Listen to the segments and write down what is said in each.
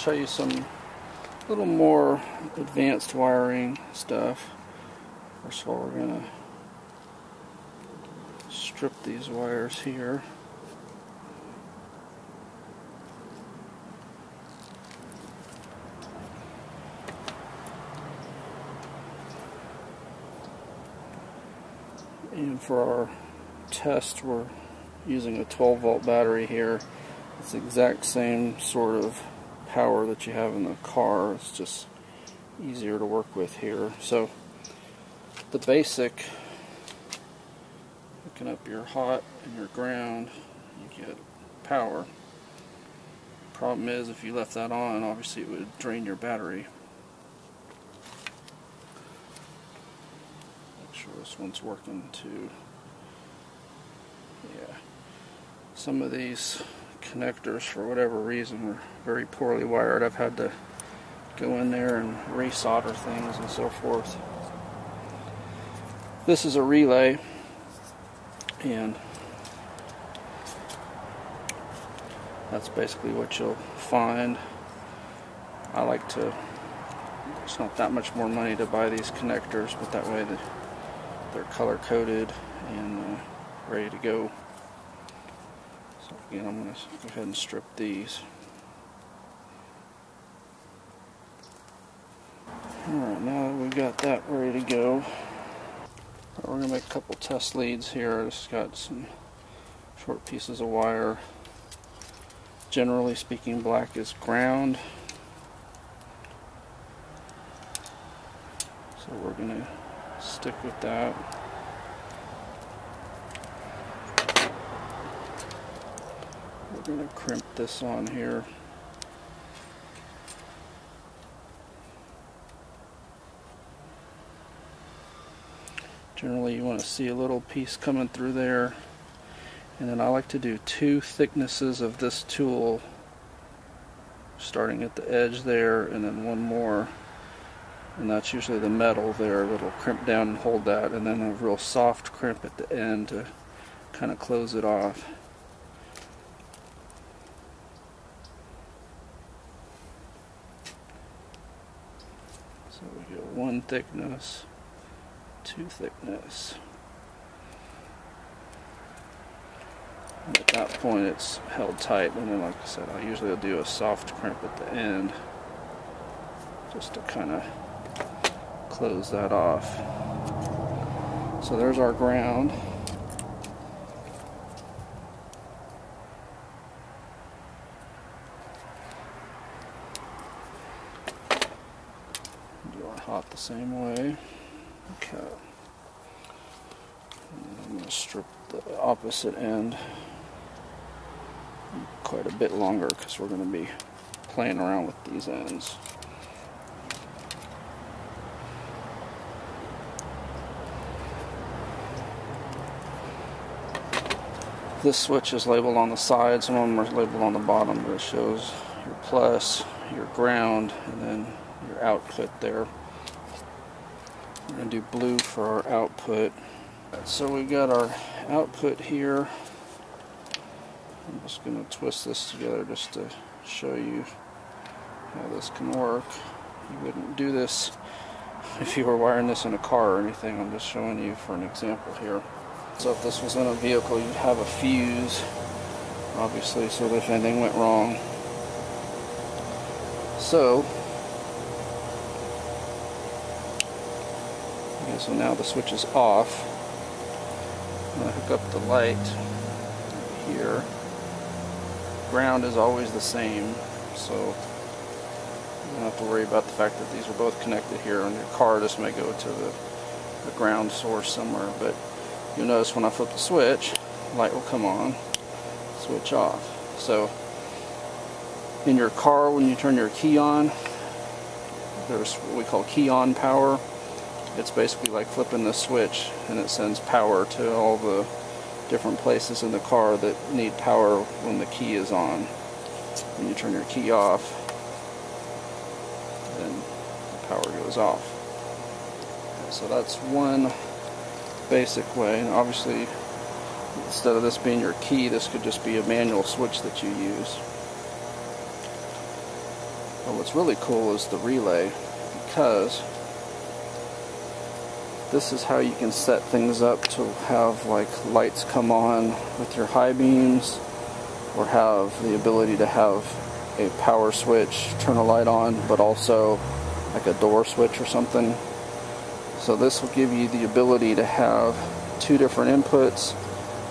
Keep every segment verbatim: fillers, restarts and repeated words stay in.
show you some little more advanced wiring stuff. First of all, we're going to strip these wires here. And for our test, we're using a twelve volt battery here. It's the exact same sort of power that you have in the car. It's just easier to work with here. So the basic, hooking up your hot and your ground, you get power. Problem is, if you left that on, obviously it would drain your battery. Make sure this one's working too. Yeah, some of these connectors, for whatever reason, were very poorly wired. I've had to go in there and re-solder things and so forth. This is a relay, and that's basically what you'll find. I like to, it's not that much more money to buy these connectors, but that way they're color-coded and uh, ready to go. So again, I'm going to go ahead and strip these. Alright, now that we've got that ready to go, we're going to make a couple test leads here. I just got some short pieces of wire. Generally speaking, black is ground. So we're going to stick with that. We're going to crimp this on here. Generally you want to see a little piece coming through there, and then I like to do two thicknesses of this tool, starting at the edge there and then one more, and that's usually the metal there that'll crimp down and hold that, and then a real soft crimp at the end to kind of close it off. So we get one thickness, two thickness, and at that point it's held tight, and then like I said, I usually do a soft crimp at the end just to kind of close that off. So there's our ground. Do our hot the same way. Okay, and I'm going to strip the opposite end quite a bit longer because we're going to be playing around with these ends. This switch is labeled on the side, some of them are labeled on the bottom, but it shows your plus, your ground, and then your output there. We're going to do blue for our output. So we've got our output here. I'm just going to twist this together just to show you how this can work. You wouldn't do this if you were wiring this in a car or anything. I'm just showing you for an example here. So if this was in a vehicle, you'd have a fuse, obviously, so that if anything went wrong. So So now the switch is off. I'm going to hook up the light here. Ground is always the same, so you don't have to worry about the fact that these are both connected here. On your car, this may go to the, the ground source somewhere, but you'll notice when I flip the switch, light will come on, switch off. So in your car, when you turn your key on, there's what we call key on power. It's basically like flipping the switch, and it sends power to all the different places in the car that need power when the key is on. When you turn your key off, then the power goes off. So that's one basic way, and obviously instead of this being your key, this could just be a manual switch that you use. But what's really cool is the relay, because this is how you can set things up to have like lights come on with your high beams, or have the ability to have a power switch turn a light on, but also like a door switch or something. So this will give you the ability to have two different inputs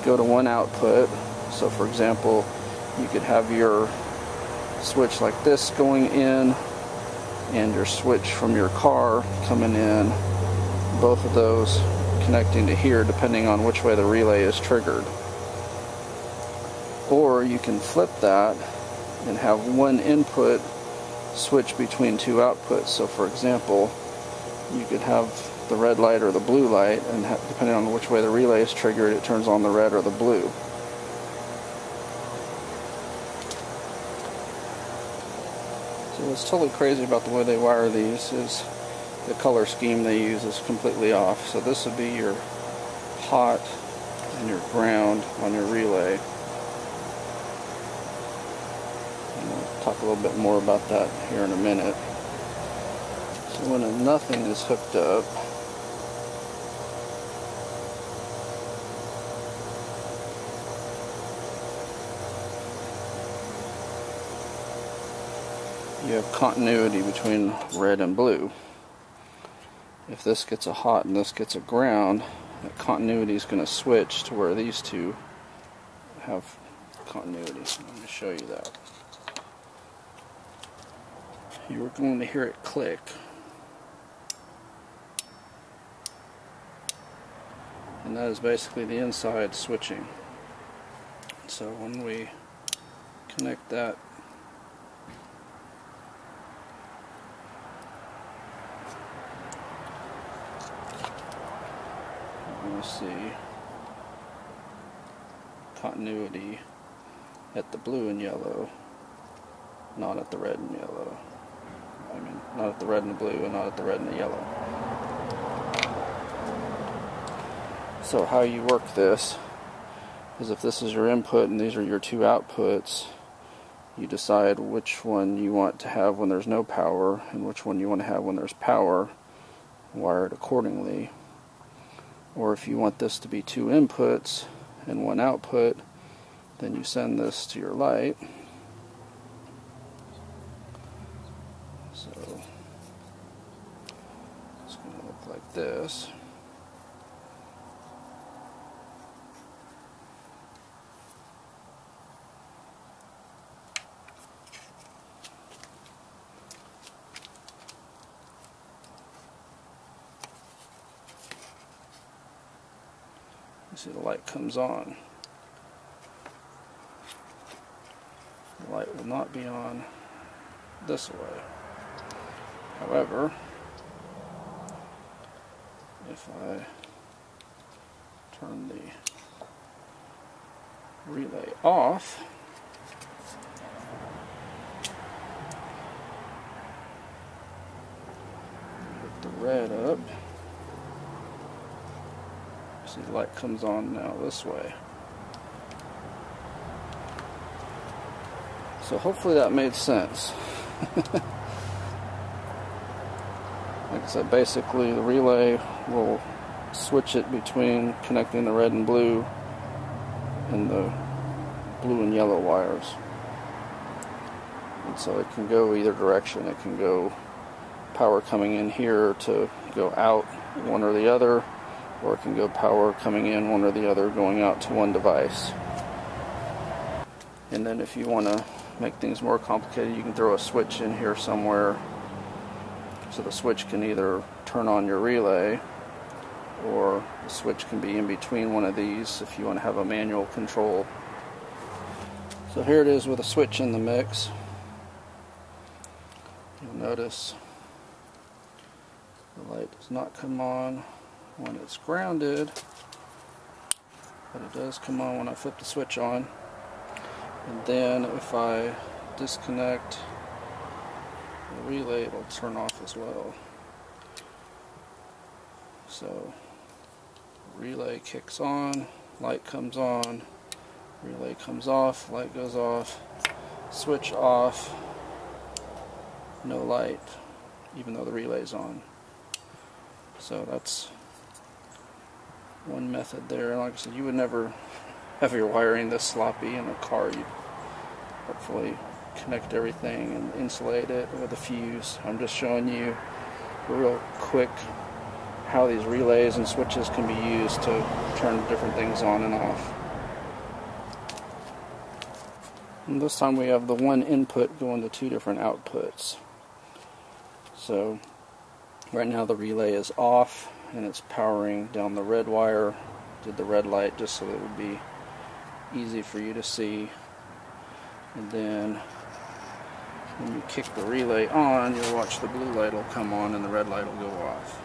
go to one output. So for example, you could have your switch like this going in, and your switch from your car coming in, both of those connecting to here depending on which way the relay is triggered. Or you can flip that and have one input switch between two outputs. So for example, you could have the red light or the blue light, and depending on which way the relay is triggered, it turns on the red or the blue. So what's totally crazy about the way they wire these is the color scheme they use is completely off. So this would be your hot and your ground on your relay. And we'll talk a little bit more about that here in a minute. So when nothing is hooked up, you have continuity between red and blue. If this gets a hot and this gets a ground, that continuity is going to switch to where these two have continuity. Let me show you that. You're going to hear it click. And that is basically the inside switching. So when we connect that see continuity at the blue and yellow, not at the red and yellow. I mean, not at the red and the blue, and not at the red and the yellow. So how you work this is, if this is your input and these are your two outputs, you decide which one you want to have when there's no power and which one you want to have when there's power, wire it accordingly. Or if you want this to be two inputs and one output, then you send this to your light. So it's going to look like this. See, the light comes on. The light will not be on this way. However, if I turn the relay off, put the red up. See, the light comes on now this way. So hopefully that made sense. Like I said, basically the relay will switch it between connecting the red and blue and the blue and yellow wires. And so it can go either direction. It can go power coming in here to go out one or the other, or it can go power coming in one or the other going out to one device. And then if you want to make things more complicated, you can throw a switch in here somewhere, so the switch can either turn on your relay, or the switch can be in between one of these if you want to have a manual control. So here it is with a switch in the mix. You'll notice the light does not come on when it's grounded, but it does come on when I flip the switch on. And then if I disconnect the relay, it'll turn off as well. So relay kicks on, light comes on, relay comes off, light goes off, switch off, no light, even though the relay's on. So that's one method there. Like I said, you would never have your wiring this sloppy in a car. You'd hopefully connect everything and insulate it with a fuse. I'm just showing you real quick how these relays and switches can be used to turn different things on and off. And this time we have the one input going to two different outputs. So right now the relay is off and it's powering down the red wire. Did the red light just so it would be easy for you to see. And then when you kick the relay on, you'll watch the blue light will come on and the red light will go off.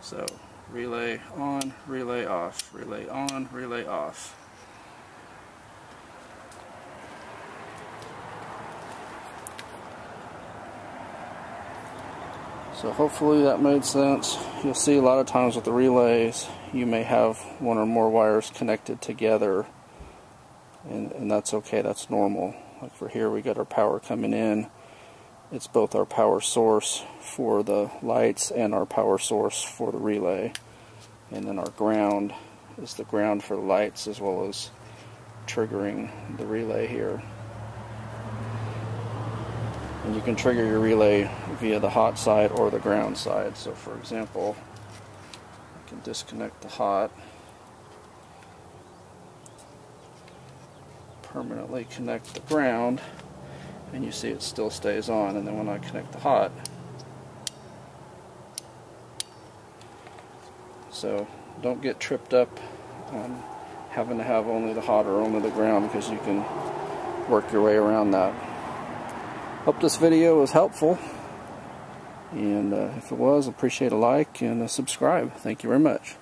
So relay on, relay off, relay on, relay off. So hopefully that made sense. You'll see a lot of times with the relays, you may have one or more wires connected together, and, and that's okay, that's normal. Like for here, we got our power coming in. It's both our power source for the lights and our power source for the relay. And then our ground is the ground for the lights as well as triggering the relay here. And you can trigger your relay via the hot side or the ground side. So for example, I can disconnect the hot, permanently connect the ground, and you see it still stays on. And then when I connect the hot, so don't get tripped up on having to have only the hot or only the ground, because you can work your way around that. Hope this video was helpful, and uh, if it was, appreciate a like and a subscribe. Thank you very much.